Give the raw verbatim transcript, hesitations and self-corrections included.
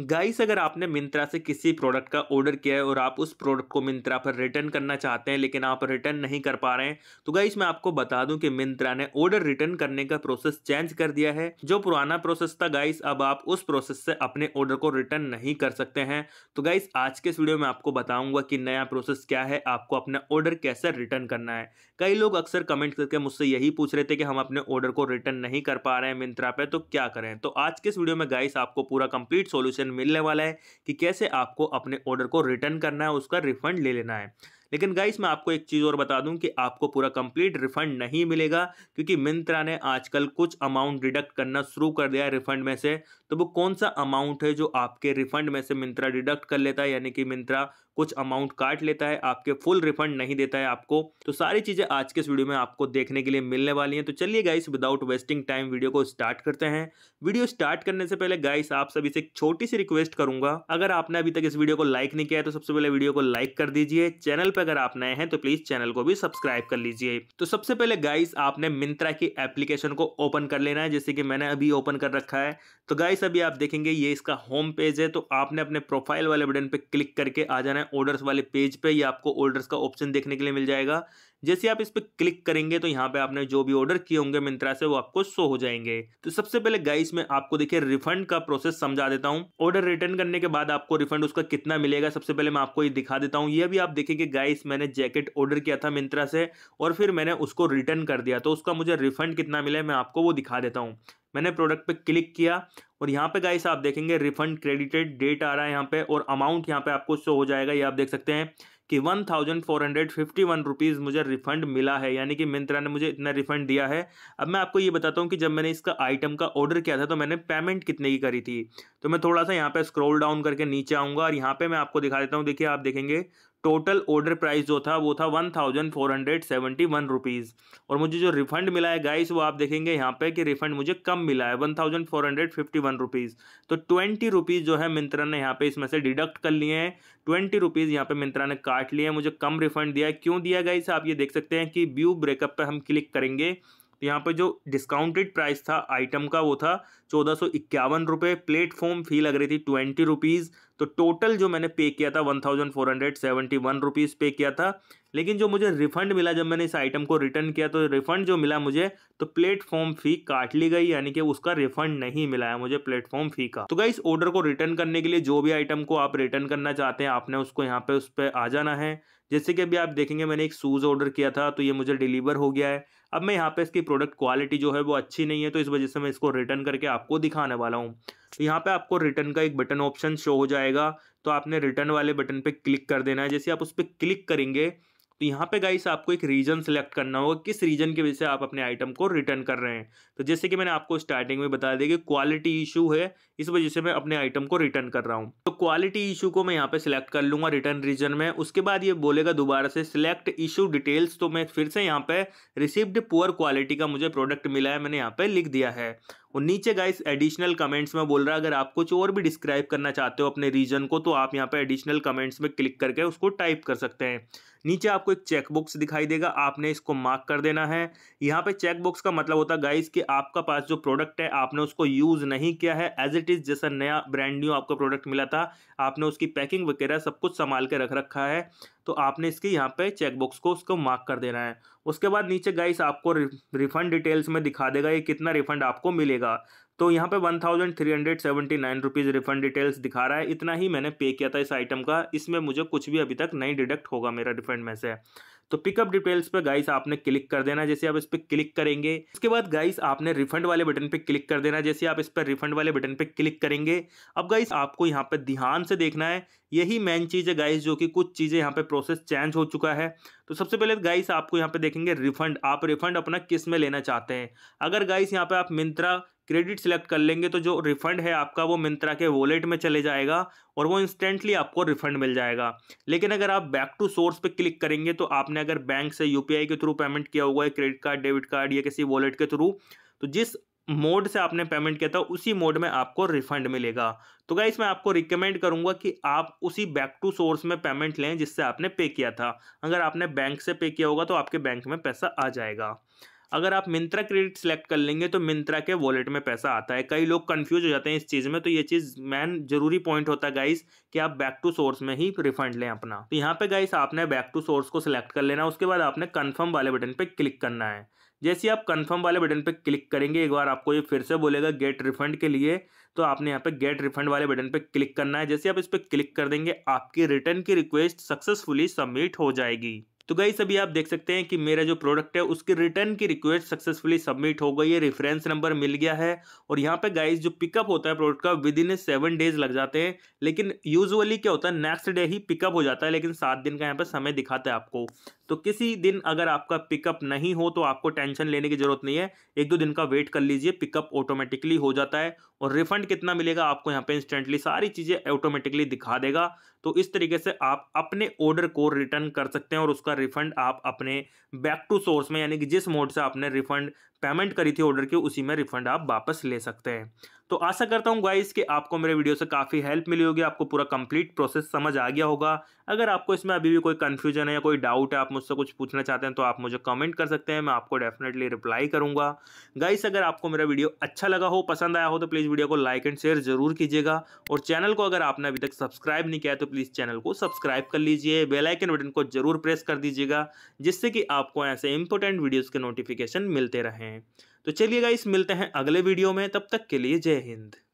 Guys अगर आपने मिंत्रा से किसी प्रोडक्ट का ऑर्डर किया है और आप उस प्रोडक्ट को मिंत्रा पर रिटर्न करना चाहते हैं लेकिन आप रिटर्न नहीं कर पा रहे हैं, तो गाइस मैं आपको बता दूं कि मिंत्रा ने ऑर्डर रिटर्न करने का प्रोसेस चेंज कर दिया है। जो पुराना प्रोसेस था गाइस, अब आप उस प्रोसेस से अपने ऑर्डर को रिटर्न नहीं कर सकते हैं। तो गाइस आज के इस वीडियो में आपको बताऊंगा कि नया प्रोसेस क्या है, आपको अपना ऑर्डर कैसे रिटर्न करना है। कई लोग अक्सर कमेंट करके मुझसे यही पूछ रहे थे कि हम अपने ऑर्डर को रिटर्न नहीं कर पा रहे हैं मिंत्रा पे, तो क्या करें। तो आज के इस वीडियो में गाइस आपको पूरा कंप्लीट सोल्यूशन मिलने वाला है कि कैसे आपको अपने ऑर्डर को रिटर्न करना है, उसका रिफंड ले लेना है। लेकिन गाइस मैं आपको एक चीज़ और बता दूं कि आपको पूरा कंप्लीट रिफंड नहीं मिलेगा, क्योंकि मिंत्रा ने आजकल कुछ अमाउंट डिडक्ट करना शुरू कर दिया है रिफंड में से। तो वो कौन सा अमाउंट है जो आपके रिफंड में से मिंत्रा डिडक्ट कर लेता है, यानी कि मिंत्रा कुछ अमाउंट काट लेता है, आपके फुल रिफंड नहीं देता है आपको। तो सारी चीज़ें आज के इस वीडियो में आपको देखने के लिए मिलने वाली हैं। तो चलिए guys without wasting time video को स्टार्ट करते हैं। वीडियो स्टार्ट करने से पहले गाइस आप सभी से एक छोटी सी रिक्वेस्ट करूंगा, अगर आपने अभी तक इस वीडियो को लाइक नहीं किया है तो सबसे पहले वीडियो को लाइक कर दीजिए। चैनल पर अगर आप नए हैं तो प्लीज चैनल को भी सब्सक्राइब कर लीजिए। तो सबसे पहले गाइस आपने मिंत्रा की एप्लीकेशन को ओपन कर लेना है, जैसे कि मैंने अभी ओपन कर रखा है। तो गाइस अभी आप देखेंगे ये इसका होम पेज है। तो आपने अपने प्रोफाइल वाले बटन पे क्लिक करके आ जाना है ऑर्डर्स वाले पेज पे। ये आपको ऑर्डर्स का ऑप्शन देखने के लिए मिल जाएगा। जैसे आप इस पर क्लिक करेंगे तो यहाँ पे आपने जो भी ऑर्डर किए होंगे मिंत्रा से वो आपको शो हो जाएंगे। तो सबसे पहले गाइस मैं आपको देखिए रिफंड का प्रोसेस समझा देता हूँ। ऑर्डर रिटर्न करने के बाद आपको रिफंड उसका कितना मिलेगा सबसे पहले मैं आपको ये दिखा देता हूँ। ये भी आप देखेंगे गाइस मैंने जैकेट ऑर्डर किया था मिंत्रा से और फिर मैंने उसको रिटर्न कर दिया, तो उसका मुझे रिफंड कितना मिला मैं आपको वो दिखा देता हूँ। मैंने प्रोडक्ट पे क्लिक किया और यहाँ पे गाइस आप देखेंगे रिफंड क्रेडिटेड डेट आ रहा है यहाँ पे और अमाउंट यहाँ पे आपको शो हो जाएगा। ये आप देख सकते हैं कि one thousand four hundred fifty one rupees मुझे रिफंड मिला है, यानी कि मिंत्रा ने मुझे इतना रिफंड दिया है। अब मैं आपको ये बताता हूँ कि जब मैंने इसका आइटम का ऑर्डर किया था तो मैंने पेमेंट कितने की करी थी। तो मैं थोड़ा सा यहाँ पे स्क्रॉल डाउन करके नीचे आऊँगा और यहाँ पे मैं आपको दिखा देता हूँ। देखिए आप देखेंगे टोटल ऑर्डर प्राइस जो था वो था one thousand four hundred seventy one rupees और मुझे जो रिफंड मिला है गाइस वो आप देखेंगे यहाँ पे कि रिफंड मुझे कम मिला है one thousand four hundred fifty one rupees. तो ट्वेंटी रुपीज़ जो है मिंत्रा ने यहाँ पे इसमें से डिडक्ट कर लिए हैं, ट्वेंटी रुपीज़ यहाँ पे मिंत्रा ने काट लिए हैं, मुझे कम रिफंड दिया है। क्यों दिया गाइस आप ये देख सकते हैं कि व्यू ब्रेकअप पर हम क्लिक करेंगे तो यहाँ पे जो डिस्काउंटेड प्राइस था आइटम का वो था चौदह सौ इक्यावन रुपये, प्लेटफॉर्म फ़ी लग रही थी ट्वेंटी रुपीज़। तो टोटल जो मैंने पे किया था चौदह सौ इकहत्तर रुपीज़ पे किया था। लेकिन जो मुझे रिफंड मिला जब मैंने इस आइटम को रिटर्न किया तो रिफंड जो मिला मुझे तो प्लेटफॉर्म फ़ी काट ली गई, यानी कि उसका रिफंड नहीं मिला है मुझे प्लेटफॉर्म फ़ी का। तो गाइस ऑर्डर को रिटर्न करने के लिए जो भी आइटम को आप रिटर्न करना चाहते हैं आपने उसको यहाँ पर उस पर आ जाना है। जैसे कि अभी आप देखेंगे मैंने एक शूज़ ऑर्डर किया था तो ये मुझे डिलीवर हो गया है। अब मैं यहाँ पे इसकी प्रोडक्ट क्वालिटी जो है वो अच्छी नहीं है तो इस वजह से मैं इसको रिटर्न करके आपको दिखाने वाला हूँ। तो यहाँ पे आपको रिटर्न का एक बटन ऑप्शन शो हो जाएगा, तो आपने रिटर्न वाले बटन पे क्लिक कर देना है। जैसे आप उस पर क्लिक करेंगे तो यहाँ पे गाइस आपको एक रीजन सेलेक्ट करना होगा, किस रीजन की वजह से आप अपने आइटम को रिटर्न कर रहे हैं। तो जैसे कि मैंने आपको स्टार्टिंग में बता दिया कि क्वालिटी इशू है, इस वजह से मैं अपने आइटम को रिटर्न कर रहा हूँ। तो क्वालिटी इशू को मैं यहाँ पे सिलेक्ट कर लूँगा रिटर्न रीजन में। उसके बाद ये बोलेगा दोबारा से सिलेक्ट इशू डिटेल्स, तो मैं फिर से यहाँ पर रिसीव्ड पुअर क्वालिटी का मुझे प्रोडक्ट मिला है मैंने यहाँ पर लिख दिया है। और नीचे गाइस एडिशनल कमेंट्स में बोल रहा है अगर आप कुछ और भी डिस्क्राइब करना चाहते हो अपने रीजन को तो आप यहाँ पे एडिशनल कमेंट्स में क्लिक करके उसको टाइप कर सकते हैं। नीचे आपको एक चेकबॉक्स दिखाई देगा, आपने इसको मार्क कर देना है। यहाँ पे चेकबॉक्स का मतलब होता है गाइस कि आपका पास जो प्रोडक्ट है आपने उसको यूज़ नहीं किया है, एज इट इज़ जैसा नया ब्रांड न्यू आपको प्रोडक्ट मिला था आपने उसकी पैकिंग वगैरह सब कुछ संभाल के रख रखा है, तो आपने इसके यहाँ पे चेकबॉक्स को उसको मार्क कर देना है। उसके बाद नीचे गाइस आपको रिफंड डिटेल्स में दिखा देगा ये कितना रिफंड आपको मिलेगा। तो यहाँ पे one thousand three hundred seventy nine rupees refund details दिखा रहा है, इतना ही मैंने पे किया था इस आइटम का, इसमें मुझे कुछ भी अभी तक नहीं डिडक्ट होगा मेरा रिफंड में से। तो पिकअप डिटेल्स पे गाइस आपने क्लिक कर देना। जैसे आप इस पर क्लिक करेंगे उसके बाद गाइस आपने रिफंड वाले बटन पे क्लिक कर देना। जैसे आप इस पर रिफंड वाले बटन पे क्लिक करेंगे अब गाइस आपको यहाँ पे ध्यान से देखना है, यही मेन चीज़ है गाइस जो कि कुछ चीज़ें यहाँ पे प्रोसेस चेंज हो चुका है। तो सबसे पहले गाइस आपको यहाँ पे देखेंगे रिफंड, आप रिफंड अपना किस में लेना चाहते हैं। अगर गाइस यहाँ पे आप मिंत्रा क्रेडिट सेलेक्ट कर लेंगे तो जो रिफंड है आपका वो मिंत्रा के वॉलेट में चले जाएगा और वो इंस्टेंटली आपको रिफंड मिल जाएगा। लेकिन अगर आप बैक टू सोर्स पे क्लिक करेंगे तो आपने अगर बैंक से यूपीआई के थ्रू पेमेंट किया हुआ है, क्रेडिट कार्ड, डेबिट कार्ड या किसी वॉलेट के थ्रू, तो जिस मोड से आपने पेमेंट किया था उसी मोड में आपको रिफंड मिलेगा। तो गाइस मैं आपको रिकमेंड करूंगा कि आप उसी बैक टू सोर्स में पेमेंट लें जिससे आपने पे किया था। अगर आपने बैंक से पे किया होगा तो आपके बैंक में पैसा आ जाएगा। अगर आप मिंत्रा क्रेडिट सेलेक्ट कर लेंगे तो मिंत्रा के वॉलेट में पैसा आता है। कई लोग कंफ्यूज हो जाते हैं इस चीज़ में, तो ये चीज़ मैन जरूरी पॉइंट होता है गाइस कि आप बैक टू सोर्स में ही रिफंड लें अपना। तो यहाँ पे गाइस आपने बैक टू सोर्स को सिलेक्ट कर लेना, उसके बाद आपने कन्फर्म वाले बटन पर क्लिक करना है। जैसे आप कन्फर्म वाले बटन पर क्लिक करेंगे, एक बार आपको ये फिर से बोलेगा गेट रिफंड के लिए, तो आपने यहाँ पे गेट रिफंड वाले बटन पे क्लिक करना है। जैसे आप इस पर क्लिक कर देंगे, आपकी रिटर्न की रिक्वेस्ट सक्सेसफुली सबमिट हो जाएगी। तो गाइस अभी आप देख सकते हैं कि मेरा जो प्रोडक्ट है उसकी रिटर्न की रिक्वेस्ट सक्सेसफुली सबमिट हो गई है, रेफरेंस नंबर मिल गया है। और यहाँ पे गाइस जो पिकअप होता है प्रोडक्ट का विद इन सेवन डेज लग जाते हैं, लेकिन यूजुअली क्या होता है नेक्स्ट डे ही पिकअप हो जाता है, लेकिन सात दिन का यहाँ पे समय दिखाता है आपको। तो किसी दिन अगर आपका पिकअप नहीं हो तो आपको टेंशन लेने की जरूरत नहीं है, एक दो दिन का वेट कर लीजिए, पिकअप ऑटोमेटिकली हो जाता है। और रिफंड कितना मिलेगा आपको यहाँ पे इंस्टेंटली सारी चीज़ें ऑटोमेटिकली दिखा देगा। तो इस तरीके से आप अपने ऑर्डर को रिटर्न कर सकते हैं और उसका रिफंड आप अपने बैक टू सोर्स में, यानी कि जिस मोड से आपने रिफंड पेमेंट करी थी ऑर्डर की, उसी में रिफंड आप वापस ले सकते हैं। तो आशा करता हूं गाइस कि आपको मेरे वीडियो से काफ़ी हेल्प मिली होगी, आपको पूरा कंप्लीट प्रोसेस समझ आ गया होगा। अगर आपको इसमें अभी भी कोई कंफ्यूजन है या कोई डाउट है, आप मुझसे कुछ पूछना चाहते हैं तो आप मुझे कमेंट कर सकते हैं, मैं आपको डेफिनेटली रिप्लाई करूंगा। गाइस अगर आपको मेरा वीडियो अच्छा लगा हो, पसंद आया हो, तो प्लीज़ वीडियो को लाइक एंड शेयर जरूर कीजिएगा। और चैनल को अगर आपने अभी तक सब्सक्राइब नहीं किया है तो प्लीज़ चैनल को सब्सक्राइब कर लीजिए, बेल आइकन बटन को जरूर प्रेस कर दीजिएगा, जिससे कि आपको ऐसे इंपॉर्टेंट वीडियोज़ के नोटिफिकेशन मिलते रहें। तो चलिए गाइस मिलते हैं अगले वीडियो में, तब तक के लिए जय हिंद।